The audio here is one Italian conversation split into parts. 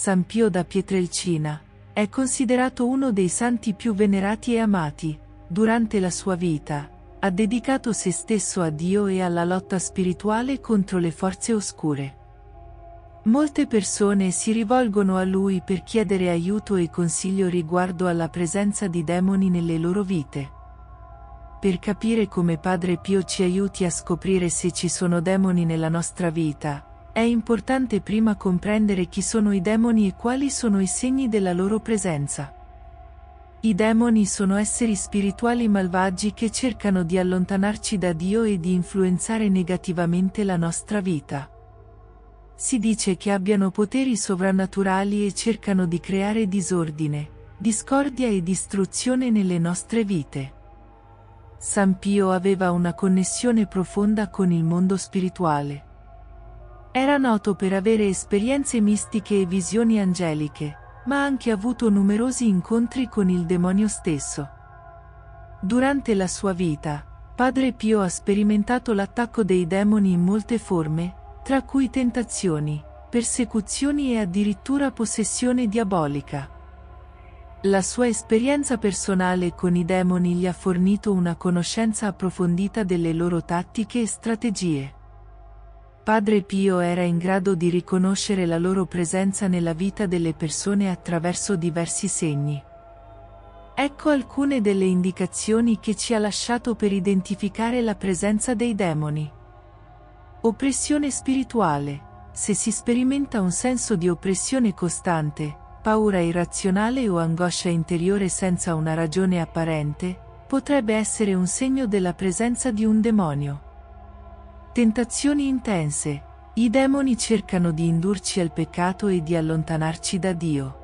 San Pio da Pietrelcina, è considerato uno dei santi più venerati e amati. Durante la sua vita, ha dedicato se stesso a Dio e alla lotta spirituale contro le forze oscure. Molte persone si rivolgono a lui per chiedere aiuto e consiglio riguardo alla presenza di demoni nelle loro vite. Per capire come Padre Pio ci aiuti a scoprire se ci sono demoni nella nostra vita, è importante prima comprendere chi sono i demoni e quali sono i segni della loro presenza. I demoni sono esseri spirituali malvagi che cercano di allontanarci da Dio e di influenzare negativamente la nostra vita. Si dice che abbiano poteri sovrannaturali e cercano di creare disordine, discordia e distruzione nelle nostre vite. San Pio aveva una connessione profonda con il mondo spirituale. Era noto per avere esperienze mistiche e visioni angeliche, ma ha anche avuto numerosi incontri con il demonio stesso. Durante la sua vita, Padre Pio ha sperimentato l'attacco dei demoni in molte forme, tra cui tentazioni, persecuzioni e addirittura possessione diabolica. La sua esperienza personale con i demoni gli ha fornito una conoscenza approfondita delle loro tattiche e strategie. Padre Pio era in grado di riconoscere la loro presenza nella vita delle persone attraverso diversi segni. Ecco alcune delle indicazioni che ci ha lasciato per identificare la presenza dei demoni. Oppressione spirituale. Se si sperimenta un senso di oppressione costante, paura irrazionale o angoscia interiore senza una ragione apparente, potrebbe essere un segno della presenza di un demonio. Tentazioni intense. I demoni cercano di indurci al peccato e di allontanarci da Dio.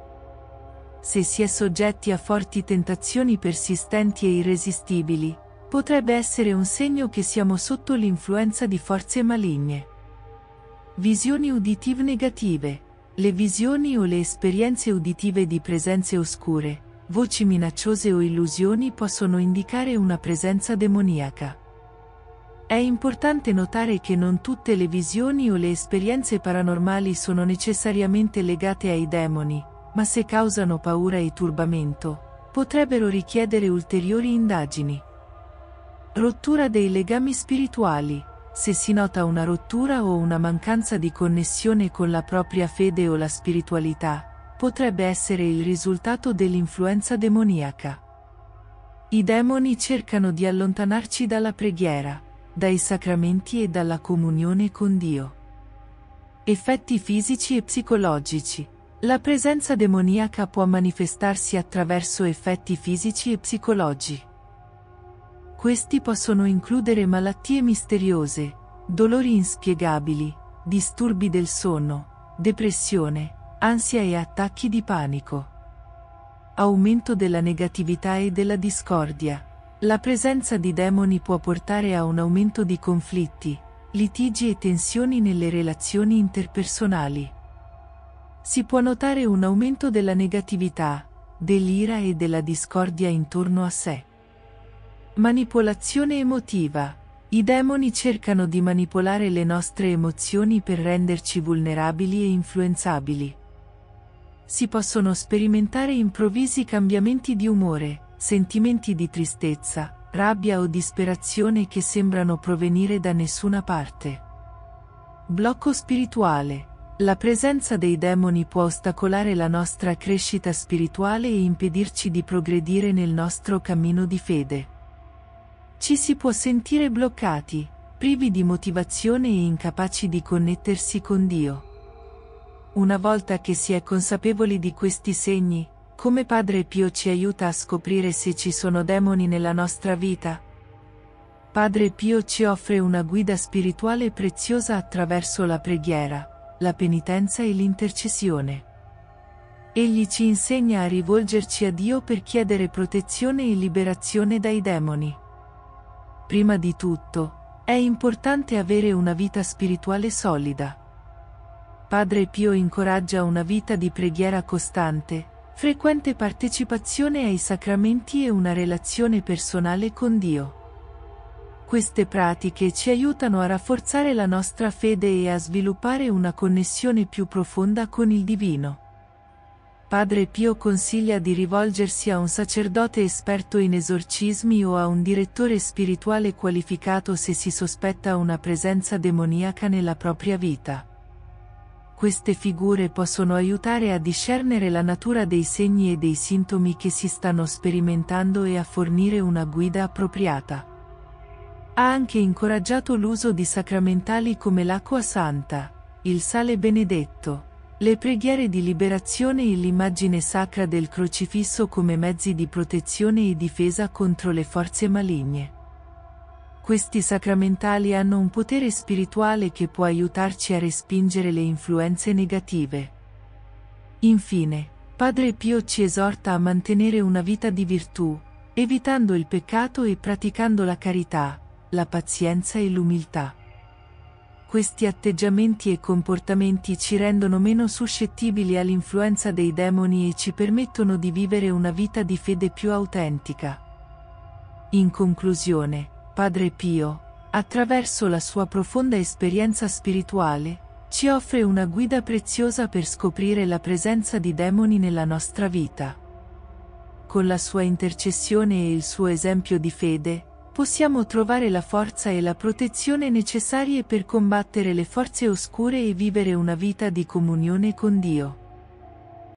Se si è soggetti a forti tentazioni persistenti e irresistibili, potrebbe essere un segno che siamo sotto l'influenza di forze maligne. Visioni uditive negative. Le visioni o le esperienze uditive di presenze oscure, voci minacciose o illusioni possono indicare una presenza demoniaca. È importante notare che non tutte le visioni o le esperienze paranormali sono necessariamente legate ai demoni, ma se causano paura e turbamento, potrebbero richiedere ulteriori indagini. Rottura dei legami spirituali. Se si nota una rottura o una mancanza di connessione con la propria fede o la spiritualità, potrebbe essere il risultato dell'influenza demoniaca. I demoni cercano di allontanarci dalla preghiera, dai sacramenti e dalla comunione con Dio. Effetti fisici e psicologici. La presenza demoniaca può manifestarsi attraverso effetti fisici e psicologici. Questi possono includere malattie misteriose, dolori inspiegabili, disturbi del sonno, depressione, ansia e attacchi di panico. Aumento della negatività e della discordia. La presenza di demoni può portare a un aumento di conflitti, litigi e tensioni nelle relazioni interpersonali. Si può notare un aumento della negatività, dell'ira e della discordia intorno a sé. Manipolazione emotiva. I demoni cercano di manipolare le nostre emozioni per renderci vulnerabili e influenzabili. Si possono sperimentare improvvisi cambiamenti di umore, sentimenti di tristezza, rabbia o disperazione che sembrano provenire da nessuna parte. Blocco spirituale. La presenza dei demoni può ostacolare la nostra crescita spirituale e impedirci di progredire nel nostro cammino di fede. Ci si può sentire bloccati, privi di motivazione e incapaci di connettersi con Dio. Una volta che si è consapevoli di questi segni, come Padre Pio ci aiuta a scoprire se ci sono demoni nella nostra vita? Padre Pio ci offre una guida spirituale preziosa attraverso la preghiera, la penitenza e l'intercessione. Egli ci insegna a rivolgerci a Dio per chiedere protezione e liberazione dai demoni. Prima di tutto, è importante avere una vita spirituale solida. Padre Pio incoraggia una vita di preghiera costante, frequente partecipazione ai sacramenti e una relazione personale con Dio. Queste pratiche ci aiutano a rafforzare la nostra fede e a sviluppare una connessione più profonda con il Divino. Padre Pio consiglia di rivolgersi a un sacerdote esperto in esorcismi o a un direttore spirituale qualificato se si sospetta una presenza demoniaca nella propria vita. Queste figure possono aiutare a discernere la natura dei segni e dei sintomi che si stanno sperimentando e a fornire una guida appropriata. Ha anche incoraggiato l'uso di sacramentali come l'acqua santa, il sale benedetto, le preghiere di liberazione e l'immagine sacra del crocifisso come mezzi di protezione e difesa contro le forze maligne. Questi sacramentali hanno un potere spirituale che può aiutarci a respingere le influenze negative. Infine, Padre Pio ci esorta a mantenere una vita di virtù, evitando il peccato e praticando la carità, la pazienza e l'umiltà. Questi atteggiamenti e comportamenti ci rendono meno suscettibili all'influenza dei demoni e ci permettono di vivere una vita di fede più autentica. In conclusione, Padre Pio, attraverso la sua profonda esperienza spirituale, ci offre una guida preziosa per scoprire la presenza di demoni nella nostra vita. Con la sua intercessione e il suo esempio di fede, possiamo trovare la forza e la protezione necessarie per combattere le forze oscure e vivere una vita di comunione con Dio.